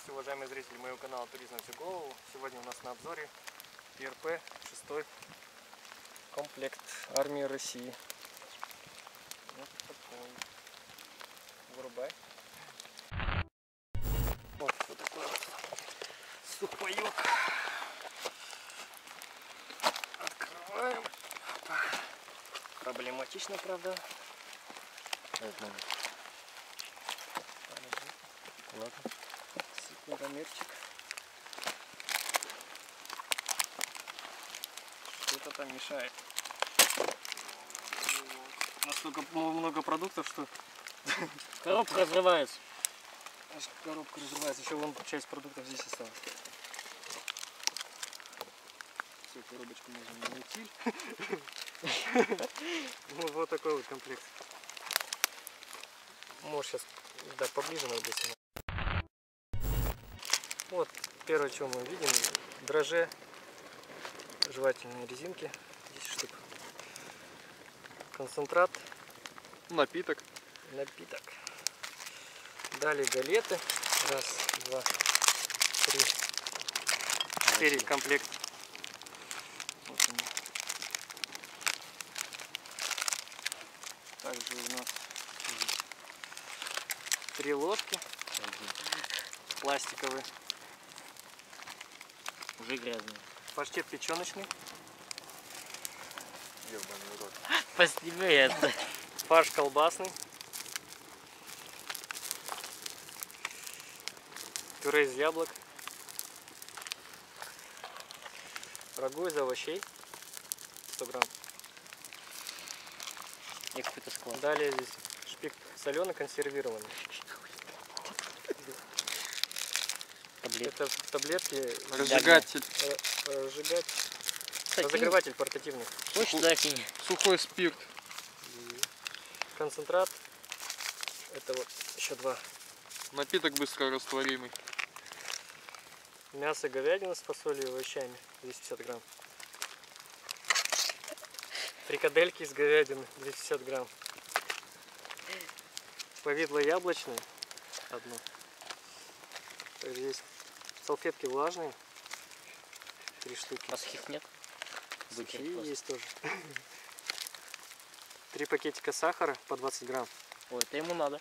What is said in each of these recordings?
Здравствуйте, уважаемые зрители моего канала Туризм на всю голову. Сегодня у нас на обзоре ИРП 6 комплект армии России. Вот такой. Вырубай. Вот такой вот супайок. Открываем. Проблематично, правда. Ладно. Секундомерчик. Что-то там мешает. Настолько много продуктов, что коробка разрывается. Коробка разрывается. Еще вон часть продуктов здесь осталась. Всю коробочку можно не найти. Вот такой вот комплект. Может, сейчас поближе надо. Вот первое, что мы видим, драже жевательные резинки, 10 штук, концентрат, напиток, далее галеты, 1, 2, 3, 4 комплект. Вот они. Также у нас 3 ложки пластиковые. Уже грязный. Паштет печеночный. Ёбаный рот. Постими это. Фарш колбасный. Пюре из яблок. Рагу из овощей. 100 грамм. Я какой-то склад. Далее здесь шпик соленый консервированный. Это в таблетке разогреватель портативный. Сухой спирт. Концентрат. Это вот еще 2. Напиток быстро растворимый. Мясо говядина с фасолью и овощами. 250 грамм. Фрикадельки из говядины. 250 грамм. Повидло яблочное. Одно. Здесь салфетки влажные, 3 штуки. А сухих нет? Сухие есть тоже. 3 пакетика сахара по 20 грамм. Ой, это ему надо.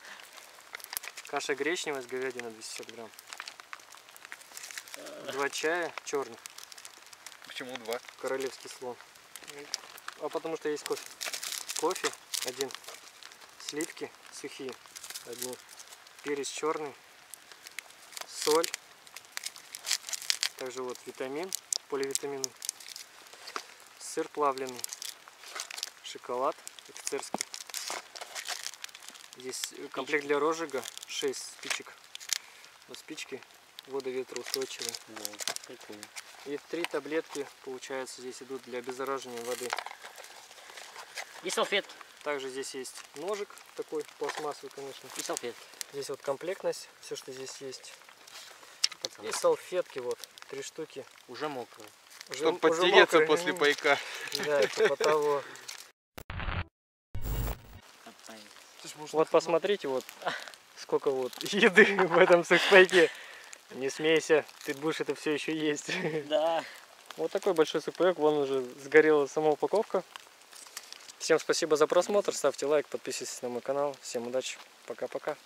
Каша гречневая с говядиной 250 грамм. 2 чая черных. Почему 2? Королевский слон. А потому что есть кофе. Кофе 1. Сливки сухие 1. Перец черный. Соль. Также вот витамин, поливитамин, сыр плавленый, шоколад офицерский. Здесь комплект для розжига, 6 спичек. Но спички водоветроустойчивые. И 3 таблетки, получается, здесь идут для обеззараживания воды. И салфетки. Также здесь есть ножик такой, пластмассовый, конечно. И салфетки. Здесь вот комплектность, все, что здесь есть. И салфетки вот, 3 штуки. Уже мокрые. Чтобы подтереться после пайка. Да, это по того. Вот посмотрите, вот сколько вот еды в этом супайке. Не смейся, ты будешь это все еще есть. Да. Вот такой большой супайок, вон уже сгорела сама упаковка. Всем спасибо за просмотр, ставьте лайк, подписывайтесь на мой канал. Всем удачи, пока-пока.